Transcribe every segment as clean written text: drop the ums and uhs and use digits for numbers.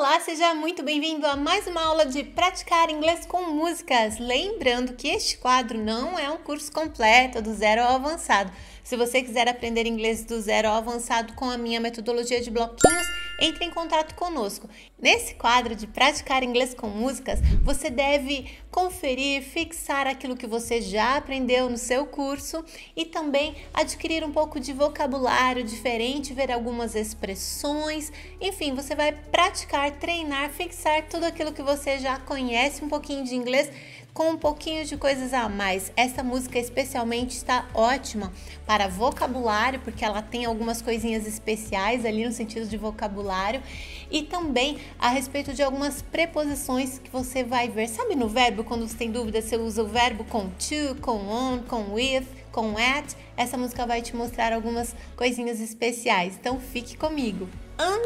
Olá, seja muito bem-vindo a mais uma aula de praticar inglês com músicas. Lembrando que este quadro não é um curso completo do zero ao avançado. Se você quiser aprender inglês do zero ao avançado com a minha metodologia de bloquinhos, entre em contato conosco. Nesse quadro de praticar inglês com músicas, você deve conferir, fixar aquilo que você já aprendeu no seu curso e também adquirir um pouco de vocabulário diferente, ver algumas expressões, enfim, você vai praticar, treinar, fixar tudo aquilo que você já conhece um pouquinho de inglês com um pouquinho de coisas a mais. Essa música especialmente está ótima para vocabulário, porque ela tem algumas coisinhas especiais ali no sentido de vocabulário e também a respeito de algumas preposições que você vai ver. Sabe no verbo, quando você tem dúvida, você usa o verbo com to, com on, com with, com at. Essa música vai te mostrar algumas coisinhas especiais, então fique comigo.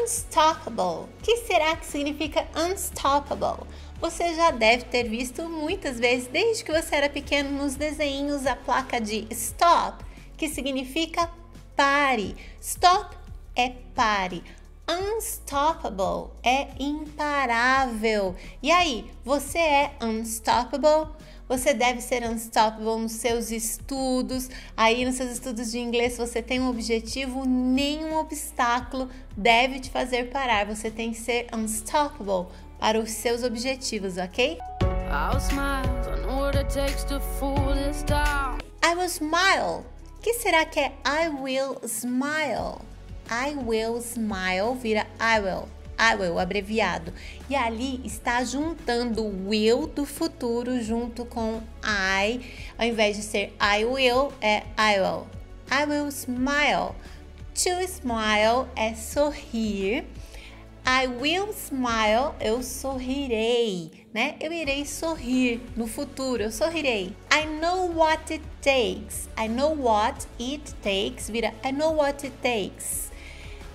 Unstoppable. O que será que significa unstoppable? Você já deve ter visto muitas vezes, desde que você era pequeno, nos desenhos, a placa de stop, que significa pare. Stop é pare. Unstoppable é imparável. E aí, você é unstoppable? Você deve ser unstoppable nos seus estudos. Aí nos seus estudos de inglês, se você tem um objetivo, nenhum obstáculo deve te fazer parar. Você tem que ser unstoppable para os seus objetivos, ok? I will smile. O que será que é I will smile? I will smile vira I will, abreviado. E ali está juntando o will do futuro junto com I. Ao invés de ser I will, é I will. I will smile. To smile é sorrir. I will smile, eu sorrirei, né? Eu irei sorrir no futuro, eu sorrirei. I know what it takes. I know what it takes vira I know what it takes.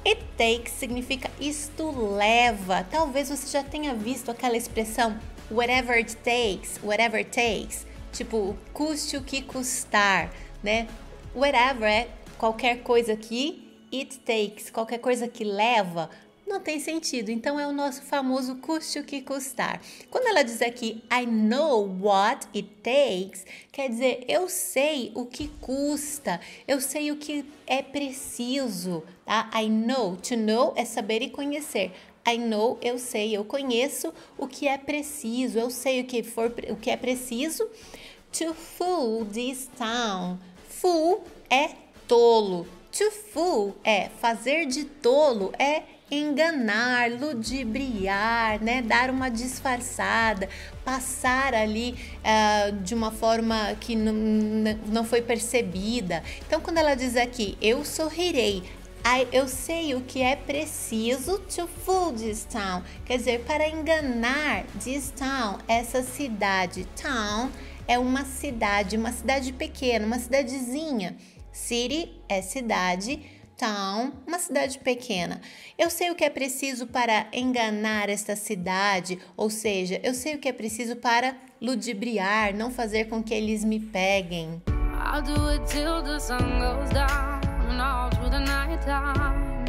It takes significa isto leva. Talvez você já tenha visto aquela expressão whatever it takes, whatever it takes. Tipo, custe o que custar, né? Whatever é qualquer coisa que it takes, qualquer coisa que leva. Não tem sentido, então é o nosso famoso custe o que custar. Quando ela diz aqui, I know what it takes, quer dizer, eu sei o que custa, eu sei o que é preciso, tá? I know, to know é saber e conhecer. I know, eu sei, eu conheço o que é preciso, eu sei o que é preciso. To fool this town. Fool é tolo. To fool é fazer de tolo, é enganar, ludibriar, né? Dar uma disfarçada, passar ali de uma forma que não foi percebida. Então, quando ela diz aqui, eu sorrirei, eu sei o que é preciso to fool this town, quer dizer, para enganar this town, essa cidade. Town é uma cidade pequena, uma cidadezinha. City é cidade. Town, uma cidade pequena. Eu sei o que é preciso para enganar esta cidade, ou seja, eu sei o que é preciso para ludibriar, não fazer com que eles me peguem. I'll do it till the sun goes down and all through the night time.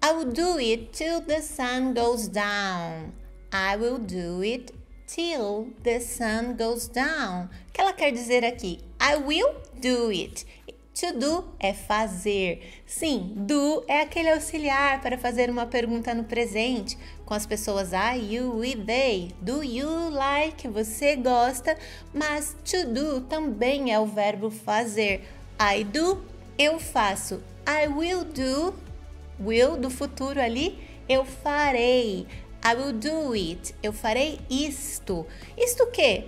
I will do it till the sun goes down. I will do it till the sun goes down. O que ela quer dizer aqui? I will do it. To do é fazer. Sim, do é aquele auxiliar para fazer uma pergunta no presente com as pessoas I, you e they. Do you like? Você gosta. Mas to do também é o verbo fazer. I do, eu faço. I will do, will do futuro ali, eu farei. I will do it, eu farei isto. Isto o quê?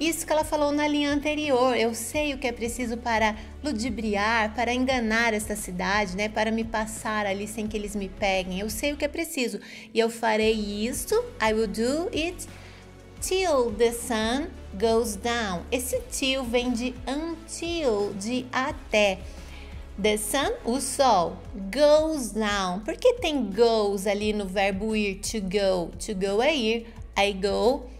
Isso que ela falou na linha anterior, eu sei o que é preciso para ludibriar, para enganar essa cidade, né? Para me passar ali sem que eles me peguem, eu sei o que é preciso e eu farei isto, I will do it, till the sun goes down. Esse till vem de until, de até. The sun, o sol, goes down. Por que tem goes ali no verbo ir, to go? To go é ir, I go.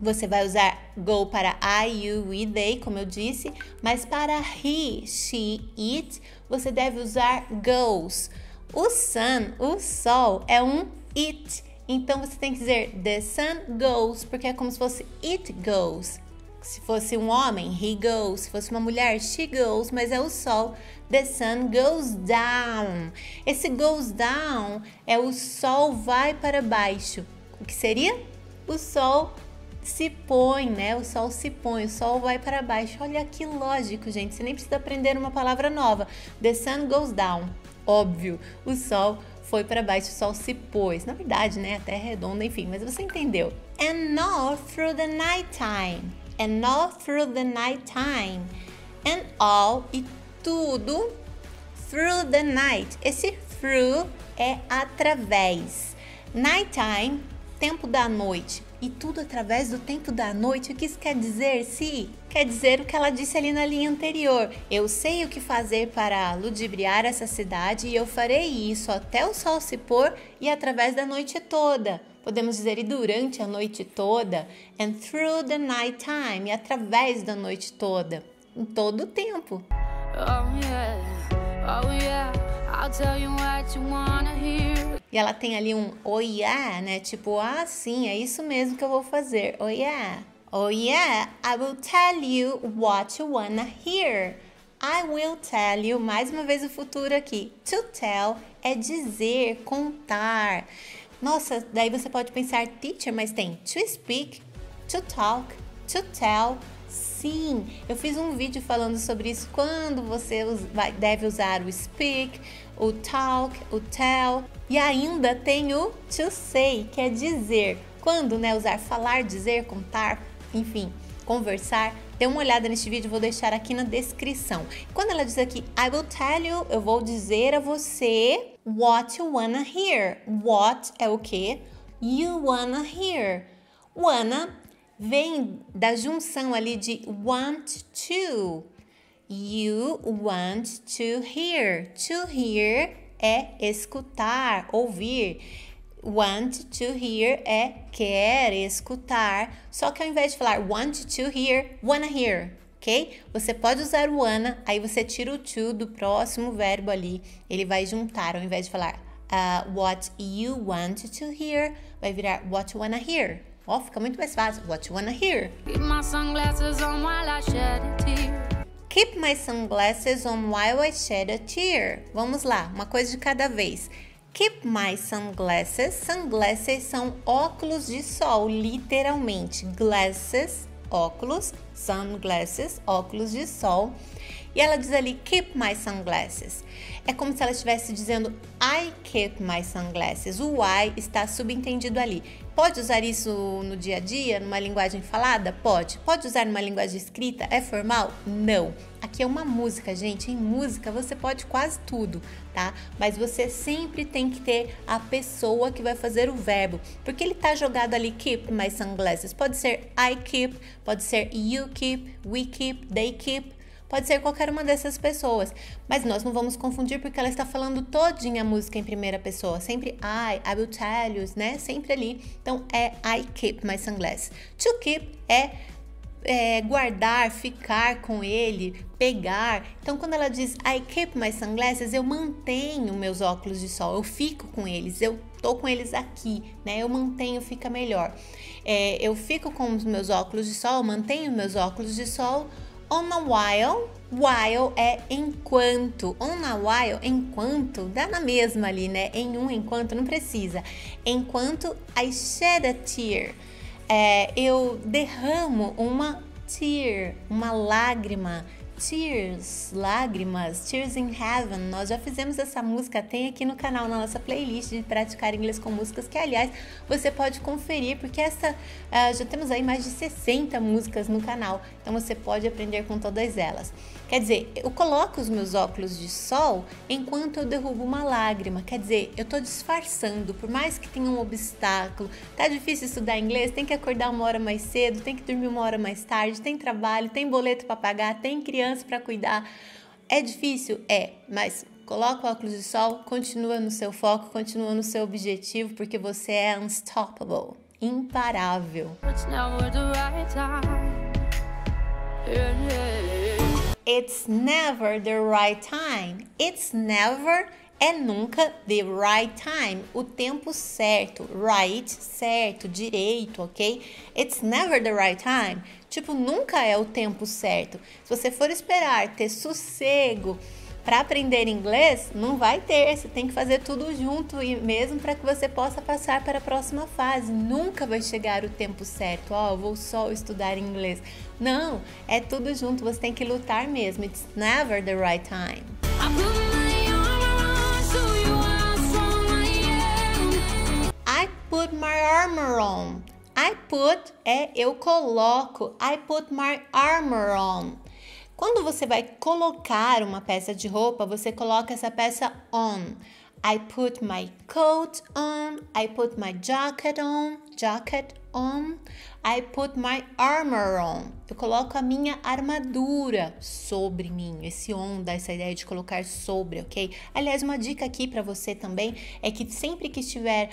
Você vai usar go para I, you e they, como eu disse, mas para he, she, it, você deve usar goes. O sun, o sol, é um it. Então você tem que dizer the sun goes, porque é como se fosse it goes. Se fosse um homem, he goes. Se fosse uma mulher, she goes. Mas é o sol. The sun goes down. Esse goes down é o sol vai para baixo. O que seria? O sol se põe, né? O sol se põe, o sol vai para baixo. Olha que lógico, gente. Você nem precisa aprender uma palavra nova. The sun goes down. Óbvio, o sol foi para baixo, o sol se pôs. Na verdade, né? A terra é redonda, enfim. Mas você entendeu. And all through the night time. And all through the night time. And all, e tudo, through the night. Esse through é através. Night time, tempo da noite. E tudo através do tempo da noite. O que isso quer dizer, Si? Quer dizer o que ela disse ali na linha anterior. Eu sei o que fazer para ludibriar essa cidade e eu farei isso até o sol se pôr e através da noite toda. Podemos dizer e durante a noite toda, and through the night time, e através da noite toda, em todo o tempo. Oh yeah, I'll tell you what you wanna hear. E ela tem ali um oh yeah, né? Tipo, ah sim, é isso mesmo que eu vou fazer, oh yeah, I will tell you what you wanna hear. I will tell you, mais uma vez o futuro aqui, to tell é dizer, contar. Nossa, daí você pode pensar teacher, mas tem to speak, to talk, to tell. Sim, eu fiz um vídeo falando sobre isso, quando você deve usar o speak, o talk, o tell. E ainda tem o to say, que é dizer. Quando, né, usar falar, dizer, contar, enfim, conversar. Dê uma olhada neste vídeo, vou deixar aqui na descrição. Quando ela diz aqui, I will tell you, eu vou dizer a você what you wanna hear. What é o que? You wanna hear. Wanna vem da junção ali de want to. You want to hear. To hear é escutar, ouvir. Want to hear é quer escutar, só que ao invés de falar want to hear, wanna hear, ok? Você pode usar o wanna, aí você tira o to do próximo verbo ali, ele vai juntar, ao invés de falar what you want to hear, vai virar what you wanna hear. Ó, fica muito mais fácil, what you wanna hear. Keep my sunglasses on while I shed a tear. Keep my sunglasses on while I shed a tear. Vamos lá, uma coisa de cada vez. Keep my sunglasses. Sunglasses são óculos de sol, literalmente. Glasses, óculos. Sunglasses, óculos de sol. E ela diz ali, keep my sunglasses. É como se ela estivesse dizendo, I keep my sunglasses. O I está subentendido ali. Pode usar isso no dia a dia, numa linguagem falada? Pode. Pode usar numa linguagem escrita? É formal? Não. Aqui é uma música, gente. Em música você pode quase tudo, tá? Mas você sempre tem que ter a pessoa que vai fazer o verbo. Porque ele tá jogado ali, keep my sunglasses. Pode ser I keep, pode ser you keep, we keep, they keep. Pode ser qualquer uma dessas pessoas, mas nós não vamos confundir porque ela está falando todinha a música em primeira pessoa, sempre I will tell you, né, sempre ali, então é I keep my sunglasses. To keep é guardar, ficar com ele, pegar, então quando ela diz I keep my sunglasses, eu mantenho meus óculos de sol, eu fico com eles, eu tô com eles aqui, né, eu mantenho, fica melhor. Eu fico com os meus óculos de sol, eu mantenho meus óculos de sol, on a while é enquanto, on a while, enquanto, dá na mesma ali, né, em um enquanto, não precisa, enquanto I shed a tear, eu derramo uma tear, uma lágrima, tears, lágrimas, tears in heaven, nós já fizemos essa música, tem aqui no canal, na nossa playlist de praticar inglês com músicas, que aliás, você pode conferir, porque essa, já temos aí mais de 60 músicas no canal, então você pode aprender com todas elas. Quer dizer, eu coloco os meus óculos de sol enquanto eu derrubo uma lágrima, quer dizer, eu tô disfarçando, por mais que tenha um obstáculo, tá difícil estudar inglês, tem que acordar uma hora mais cedo, tem que dormir uma hora mais tarde, tem trabalho, tem boleto para pagar, tem criança para cuidar, é difícil? É, mas coloca o óculos de sol, continua no seu foco, continua no seu objetivo, porque você é unstoppable, imparável. It's never the right time. It's never the right time. It's never é nunca the right time, o tempo certo, right, certo, direito, ok? It's never the right time, tipo, nunca é o tempo certo. Se você for esperar ter sossego para aprender inglês, não vai ter, você tem que fazer tudo junto e mesmo para que você possa passar para a próxima fase. Nunca vai chegar o tempo certo, ó, vou só estudar inglês. Não, é tudo junto, você tem que lutar mesmo. It's never the right time. I put my armor on. I put é eu coloco. I put my armor on. Quando você vai colocar uma peça de roupa, você coloca essa peça on. I put my coat on. I put my jacket on. Jacket on. I put my armor on. Eu coloco a minha armadura sobre mim. Esse on dá essa ideia de colocar sobre, ok? Aliás, uma dica aqui para você também é que sempre que estiver,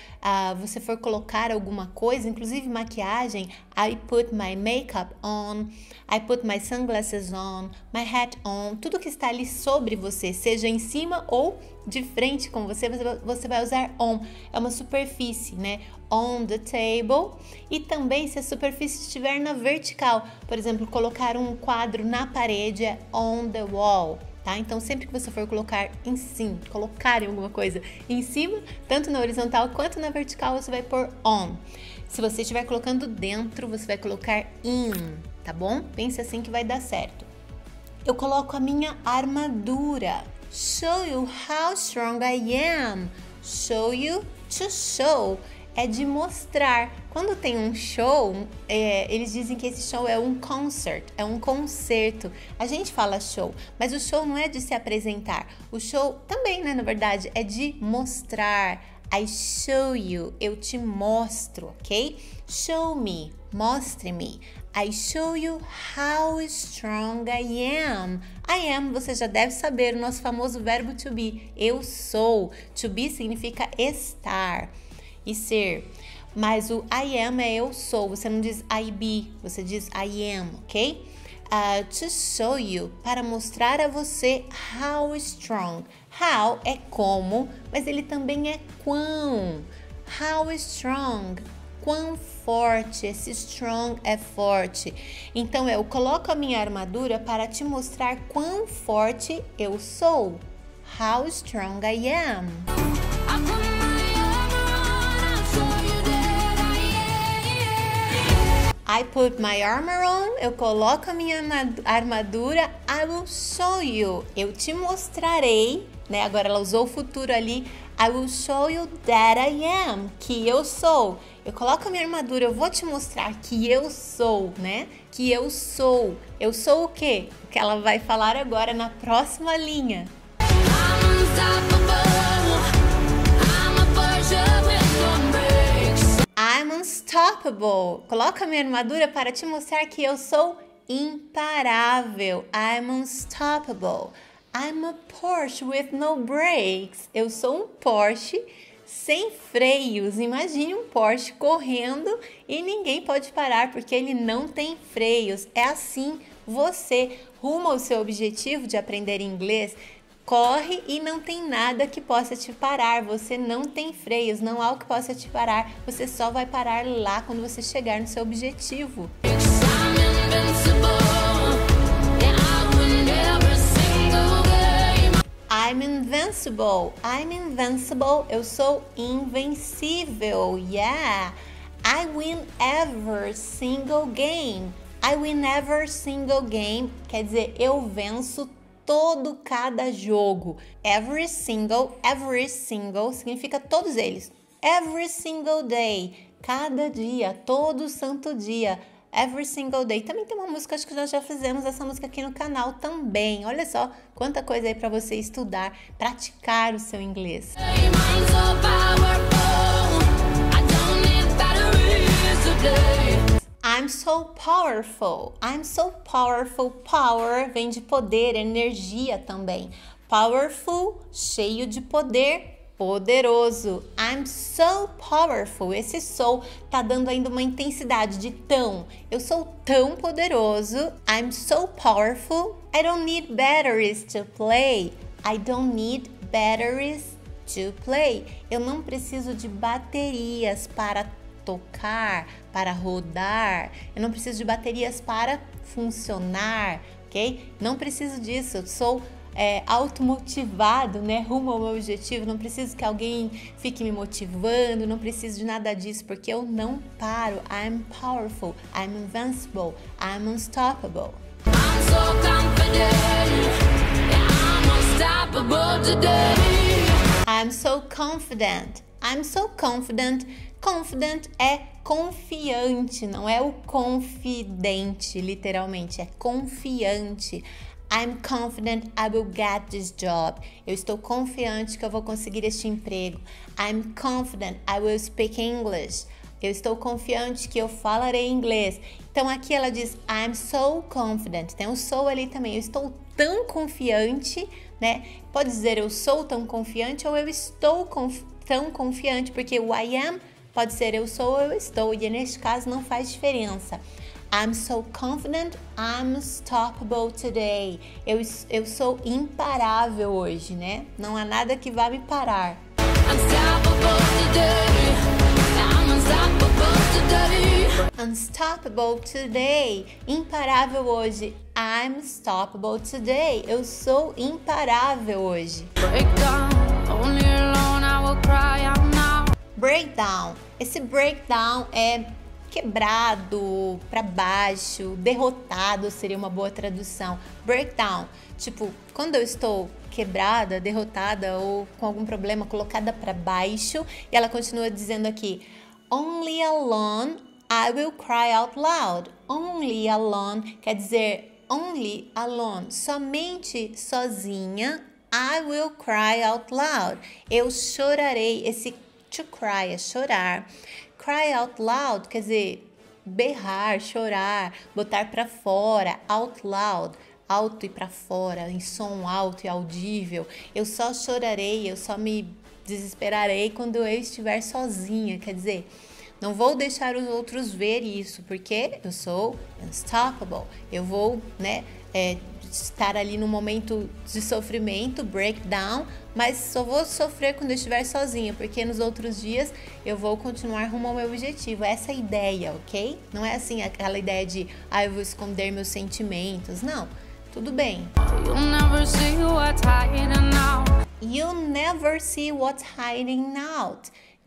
você for colocar alguma coisa, inclusive maquiagem, I put my makeup on, I put my sunglasses on, my hat on, tudo que está ali sobre você, seja em cima ou de frente com você, você vai usar on, é uma superfície, né? On the table, e também se a superfície estiver na vertical, por exemplo, colocar um quadro na parede é on the wall, tá? Então sempre que você for colocar em cima, colocar alguma coisa em cima, tanto na horizontal quanto na vertical, você vai pôr on. Se você estiver colocando dentro, você vai colocar in, tá bom? Pense assim que vai dar certo. Eu coloco a minha armadura. Show you how strong I am. Show you to show. É de mostrar. Quando tem um show, eles dizem que esse show é um concert, é um concerto. A gente fala show, mas o show não é de se apresentar. O show também, né, na verdade, é de mostrar. I show you, eu te mostro, ok? Show me, mostre-me. I show you how strong I am. I am, você já deve saber, o nosso famoso verbo to be. Eu sou. To be significa estar e ser. Mas o I am é eu sou. Você não diz I be, você diz I am, ok? To show you, para mostrar a você how strong. How é como, mas ele também é quão. How strong, quão forte. Esse strong é forte. Então eu coloco a minha armadura para te mostrar quão forte eu sou. How strong I am. I put my armor on, eu coloco a minha armadura, I will show you, eu te mostrarei, né? Agora ela usou o futuro ali, I will show you that I am, que eu sou. Eu coloco a minha armadura, eu vou te mostrar que eu sou, né? Que eu sou. Eu sou o quê? O que ela vai falar agora na próxima linha. I'm unstoppable, I'm a virgin with no break. I'm unstoppable. Coloco a minha armadura para te mostrar que eu sou imparável. I'm unstoppable. I'm a Porsche with no brakes. Eu sou um Porsche sem freios. Imagine um Porsche correndo e ninguém pode parar porque ele não tem freios. É assim, você rumo ao seu objetivo de aprender inglês. Corre e não tem nada que possa te parar, você não tem freios, não há o que possa te parar, você só vai parar lá quando você chegar no seu objetivo. I'm invincible, I'm invincible, eu sou invencível, yeah! I win every single game, I win every single game, quer dizer, eu venço todo, cada jogo. Every single, significa todos eles. Every single day, cada dia, todo santo dia. Every single day. Também tem uma música, acho que nós já fizemos essa música aqui no canal também. Olha só, quanta coisa aí para você estudar, praticar o seu inglês. I'm so powerful. I'm so powerful. Power vem de poder, energia também. Powerful, cheio de poder, poderoso. I'm so powerful. Esse so tá dando ainda uma intensidade de tão. Eu sou tão poderoso. I'm so powerful. I don't need batteries to play. I don't need batteries To play, eu não preciso de baterias para tocar, para rodar, eu não preciso de baterias para funcionar, ok? Não preciso disso, eu sou automotivado, né, rumo ao meu objetivo, não preciso que alguém fique me motivando, não preciso de nada disso, porque eu não paro. I'm powerful, I'm invincible, I'm unstoppable. I'm so confident, I'm unstoppable today. I'm so confident. I'm so confident. Confident é confiante, não é o confidente, literalmente, é confiante. I'm confident I will get this job. Eu estou confiante que eu vou conseguir este emprego. I'm confident I will speak English. Eu estou confiante que eu falarei inglês. Então aqui ela diz I'm so confident. Tem um so ali também. Eu estou tão confiante, né? Pode dizer eu sou tão confiante ou eu estou tão confiante, porque o I am pode ser eu sou ou eu estou. E neste caso não faz diferença. I'm so confident, I'm unstoppable today. Eu sou imparável hoje, né? Não há nada que vá me parar. Unstoppable today. Unstoppable today, imparável hoje. I'm unstoppable today, eu sou imparável hoje. Breakdown, only alone I will cry out now. Breakdown, esse breakdown é quebrado, pra baixo, derrotado seria uma boa tradução. Breakdown, tipo, quando eu estou quebrada, derrotada ou com algum problema, colocada pra baixo, e ela continua dizendo aqui, only alone I will cry out loud. Only alone quer dizer only alone, somente sozinha, I will cry out loud. Eu chorarei, esse to cry é chorar. Cry out loud quer dizer berrar, chorar, botar pra fora, out loud. Alto e para fora, em som alto e audível. Eu só chorarei, eu só me desesperarei quando eu estiver sozinha. Quer dizer, não vou deixar os outros ver isso, porque eu sou unstoppable. Eu vou, né, estar ali num momento de sofrimento, breakdown, mas só vou sofrer quando eu estiver sozinha, porque nos outros dias eu vou continuar rumo ao meu objetivo. Essa é a ideia, ok? Não é assim aquela ideia de, eu vou esconder meus sentimentos. Não. Tudo bem. You'll never see what's hiding out.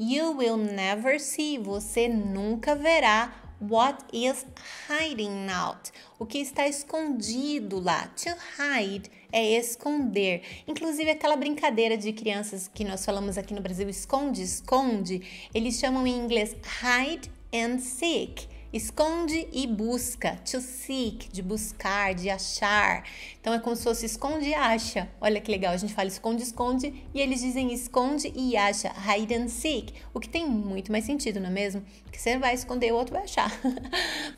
You will never see. Você nunca verá what is hiding out. O que está escondido lá. To hide é esconder. Inclusive aquela brincadeira de crianças que nós falamos aqui no Brasil, esconde, esconde. Eles chamam em inglês hide and seek. Esconde e busca, to seek, de buscar, de achar. Então é como se fosse esconde e acha. Olha que legal, a gente fala esconde, esconde e eles dizem esconde e acha, hide and seek. O que tem muito mais sentido, não é mesmo? Porque você vai esconder, o outro vai achar.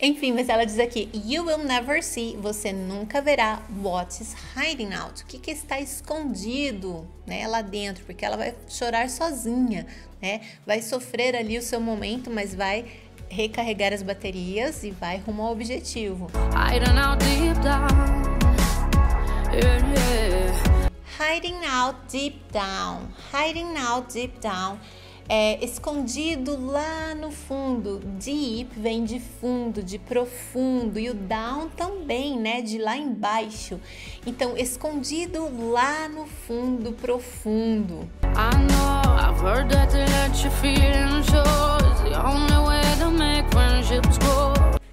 Enfim, mas ela diz aqui, you will never see, você nunca verá what is hiding out. O que está escondido, né, lá dentro, porque ela vai chorar sozinha, né? Vai sofrer ali o seu momento, mas vai recarregar as baterias e vai rumo ao objetivo. Hiding out deep down, yeah, yeah. Hiding out deep down. Hiding out deep down é escondido lá no fundo. Deep vem de fundo, de profundo, e o down também, né, de lá embaixo. Então, escondido lá no fundo, profundo. I know, I've heard that they let you feel shows, the only way.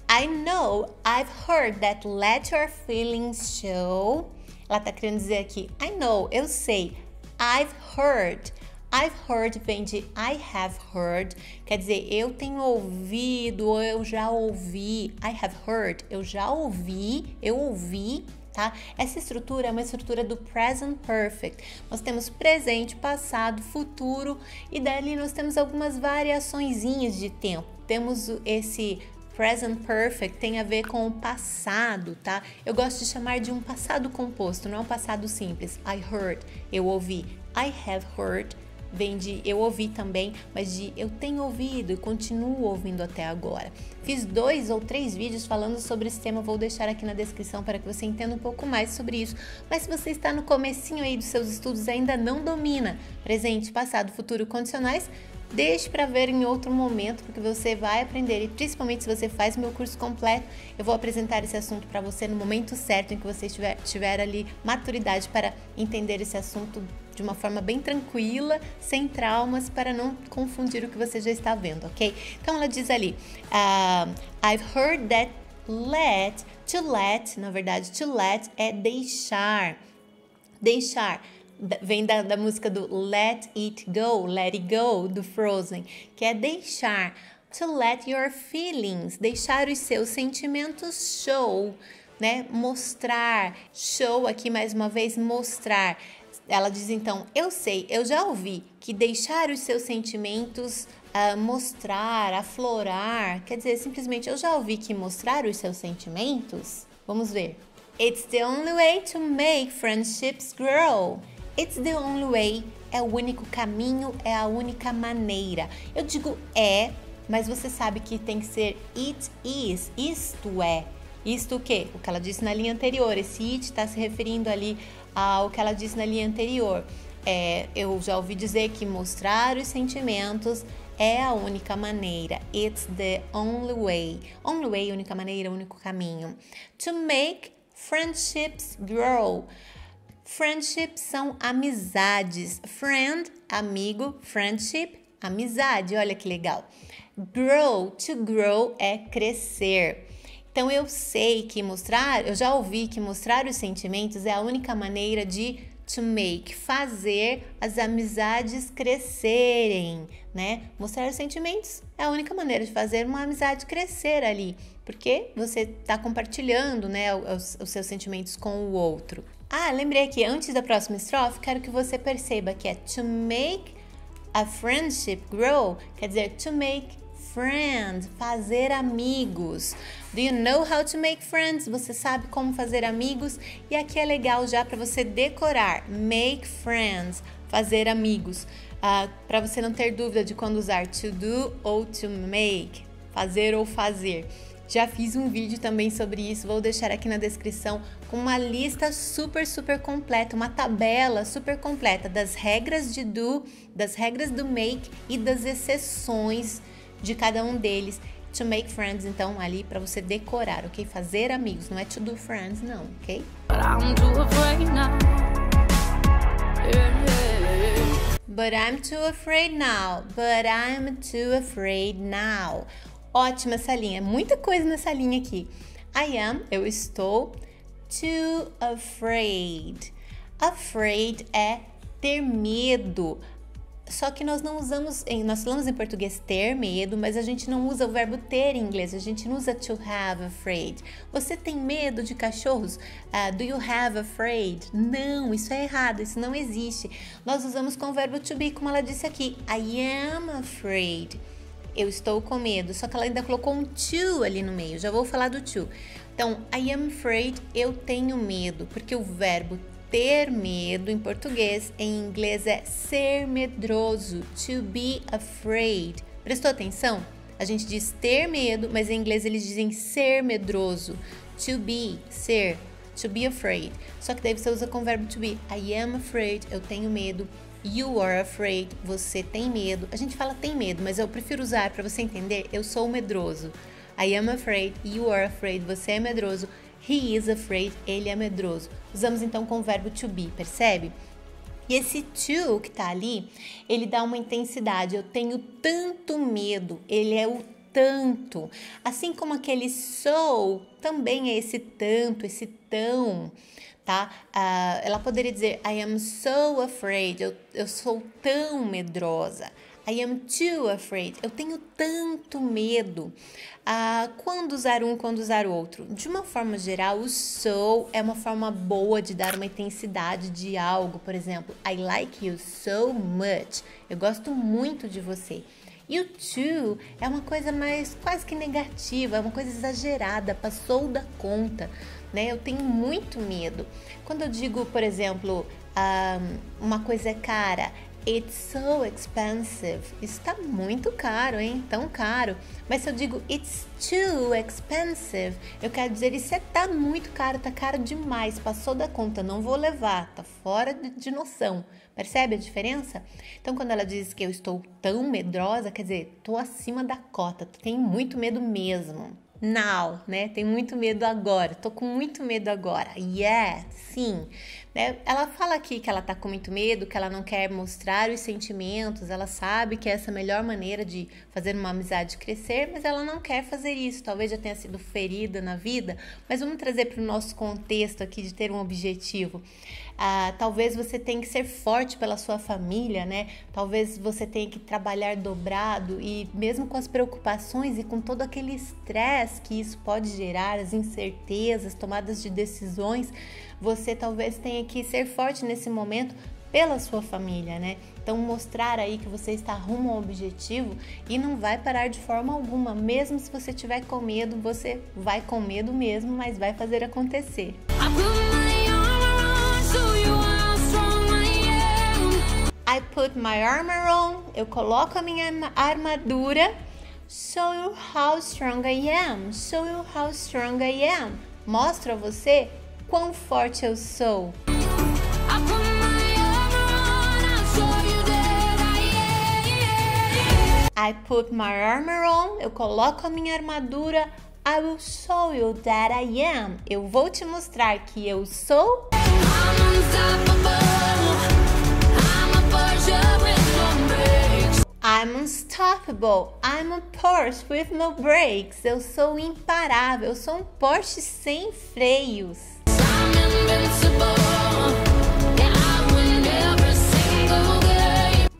I know, I've heard that let your feelings show. Ela tá querendo dizer aqui, I know, eu sei. I've heard. I've heard vem de I have heard. Quer dizer, eu tenho ouvido, ou eu já ouvi. I have heard, eu já ouvi, eu ouvi. Tá? Essa estrutura é uma estrutura do present perfect. Nós temos presente, passado, futuro e dali nós temos algumas variaçõezinhas de tempo. Temos esse present perfect, tem a ver com o passado, tá? Eu gosto de chamar de um passado composto, não é um passado simples. I heard, eu ouvi. I have heard, vem de eu ouvi também, mas de eu tenho ouvido e continuo ouvindo até agora. Fiz 2 ou 3 vídeos falando sobre esse tema, vou deixar aqui na descrição para que você entenda um pouco mais sobre isso. Mas se você está no comecinho aí dos seus estudos e ainda não domina presente, passado, futuro, condicionais, deixe para ver em outro momento, porque você vai aprender, e principalmente se você faz o meu curso completo, eu vou apresentar esse assunto para você no momento certo em que você tiver ali maturidade para entender esse assunto de uma forma bem tranquila, sem traumas, para não confundir o que você já está vendo, ok? Então ela diz ali, I've heard that to let, na verdade to let é deixar, vem da música do Let It Go, Let It Go, do Frozen, que é deixar, to let your feelings, deixar os seus sentimentos show, né, mostrar, show aqui mais uma vez, mostrar. Ela diz então, eu sei, eu já ouvi que deixar os seus sentimentos mostrar, aflorar, quer dizer, simplesmente eu já ouvi que mostrar os seus sentimentos, vamos ver. It's the only way to make friendships grow. It's the only way, é o único caminho, é a única maneira. Eu digo é, mas você sabe que tem que ser it is, isto é. Isto o quê? O que ela disse na linha anterior, esse it está se referindo ali ao que ela disse na linha anterior. É, eu já ouvi dizer que mostrar os sentimentos é a única maneira. It's the only way. Only way, única maneira, único caminho. To make friendships grow. Friendships são amizades. Friend, amigo. Friendship, amizade. Olha que legal. Grow, to grow é crescer. Então eu sei que mostrar, eu já ouvi que mostrar os sentimentos é a única maneira de to make, fazer as amizades crescerem, né? Mostrar os sentimentos é a única maneira de fazer uma amizade crescer ali, porque você está compartilhando, né, os seus sentimentos com o outro. Ah, lembrei que antes da próxima estrofe, quero que você perceba que é to make a friendship grow, quer dizer, to make friends, fazer amigos. Do you know how to make friends? Você sabe como fazer amigos? E aqui é legal já para você decorar, make friends, fazer amigos, para você não ter dúvida de quando usar to do ou to make, fazer ou fazer. Já fiz um vídeo também sobre isso, vou deixar aqui na descrição com uma lista super completa, uma tabela super completa das regras de do, das regras do make e das exceções de cada um deles. To make friends, então, ali para você decorar, ok? Fazer amigos, não é to do friends, não, ok? But I'm too afraid now. But I'm too afraid now. Ótima essa linha, muita coisa nessa linha aqui. I am, eu estou, too afraid. Afraid é ter medo. Só que nós não usamos, nós falamos em português ter medo, mas a gente não usa o verbo ter em inglês, a gente não usa to have afraid. Você tem medo de cachorros? Do you have afraid? Não, isso é errado, isso não existe. Nós usamos com o verbo to be, como ela disse aqui, I am afraid. Eu estou com medo, só que ela ainda colocou um to ali no meio, já vou falar do to. Então, I am afraid, eu tenho medo, porque o verbo ter medo em português, em inglês é ser medroso, to be afraid. Prestou atenção? A gente diz ter medo, mas em inglês eles dizem ser medroso, to be, ser, to be afraid. Só que daí você usa com o verbo to be, I am afraid, eu tenho medo. You are afraid, você tem medo. A gente fala tem medo, mas eu prefiro usar para você entender, eu sou medroso. I am afraid, you are afraid, você é medroso. He is afraid, ele é medroso. Usamos então com o verbo to be, percebe? E esse to que tá ali, ele dá uma intensidade. Eu tenho tanto medo, ele é o tanto. Assim como aquele so, também é esse tanto, esse tão. Tá? Ela poderia dizer I am so afraid, eu sou tão medrosa. I am too afraid, eu tenho tanto medo. Quando usar um, quando usar o outro? De uma forma geral, o so é uma forma boa de dar uma intensidade de algo. Por exemplo, I like you so much, eu gosto muito de você. E o to é uma coisa mais quase que negativa, é uma coisa exagerada, passou da conta, né? Eu tenho muito medo. Quando eu digo, por exemplo, uma coisa é cara, It's so expensive. Está muito caro, hein? Tão caro. Mas se eu digo it's too expensive, eu quero dizer isso tá muito caro, tá caro demais, passou da conta, não vou levar, tá fora de noção. Percebe a diferença? Então, quando ela diz que eu estou tão medrosa, quer dizer, tô acima da cota, tenho muito medo mesmo. Now, né? Tem muito medo agora, tô com muito medo agora. Yeah, sim. Né? Ela fala aqui que ela tá com muito medo, que ela não quer mostrar os sentimentos, ela sabe que essa é a melhor maneira de fazer uma amizade crescer, mas ela não quer fazer isso, talvez já tenha sido ferida na vida, mas vamos trazer para o nosso contexto aqui de ter um objetivo. Talvez você tenha que ser forte pela sua família, né? Talvez você tenha que trabalhar dobrado e mesmo com as preocupações e com todo aquele estresse que isso pode gerar, as incertezas, tomadas de decisões, você talvez tenha que ser forte nesse momento pela sua família, né? Então mostrar aí que você está rumo ao objetivo e não vai parar de forma alguma, mesmo se você tiver com medo, você vai com medo mesmo, mas vai fazer acontecer. I put my armor on, eu coloco a minha armadura, show you how strong I am, show you how strong I am, mostro a você quão forte eu sou. I put my armor on, eu coloco a minha armadura. I will show you that I am, eu vou te mostrar que eu sou. I'm unstoppable, I'm a Porsche with no brakes. I'm unstoppable, I'm a Porsche with no brakes. Eu sou imparável, eu sou um Porsche sem freios.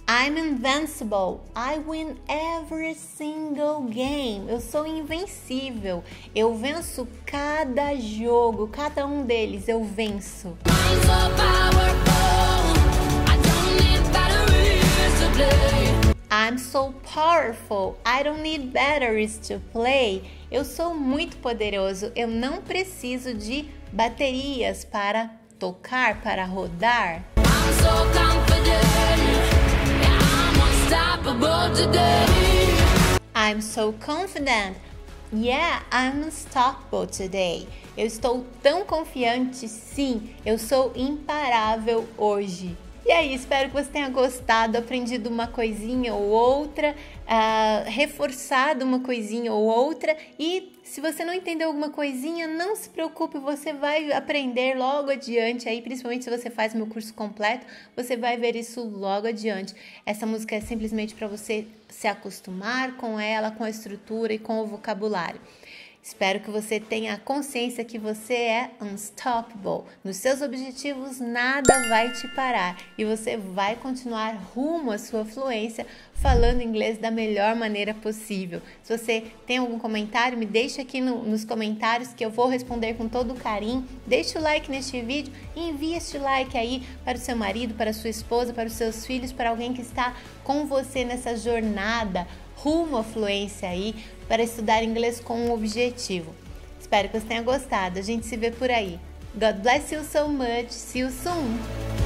I'm invincible. I win every single game. Eu sou invencível. Eu venço cada jogo, cada um deles eu venço. I'm so powerful. I don't need batteries to play. I'm so powerful. I don't need batteries to play. Eu sou muito poderoso. Eu não preciso de baterias para tocar, para rodar. I'm so confident, I'm unstoppable today. I'm so confident, yeah, I'm unstoppable today. Eu estou tão confiante, sim, eu sou imparável hoje. E aí, espero que você tenha gostado, aprendido uma coisinha ou outra, reforçado uma coisinha ou outra. E se você não entendeu alguma coisinha, não se preocupe, você vai aprender logo adiante. Aí, principalmente se você faz meu curso completo, você vai ver isso logo adiante. Essa música é simplesmente para você se acostumar com ela, com a estrutura e com o vocabulário. Espero que você tenha a consciência que você é unstoppable. Nos seus objetivos, nada vai te parar. E você vai continuar rumo à sua fluência, falando inglês da melhor maneira possível. Se você tem algum comentário, me deixa aqui nos comentários que eu vou responder com todo carinho. Deixa o like neste vídeo e envia este like aí para o seu marido, para a sua esposa, para os seus filhos, para alguém que está com você nessa jornada rumo à fluência aí, para estudar inglês com um objetivo. Espero que você tenha gostado. A gente se vê por aí. God bless you so much. See you soon.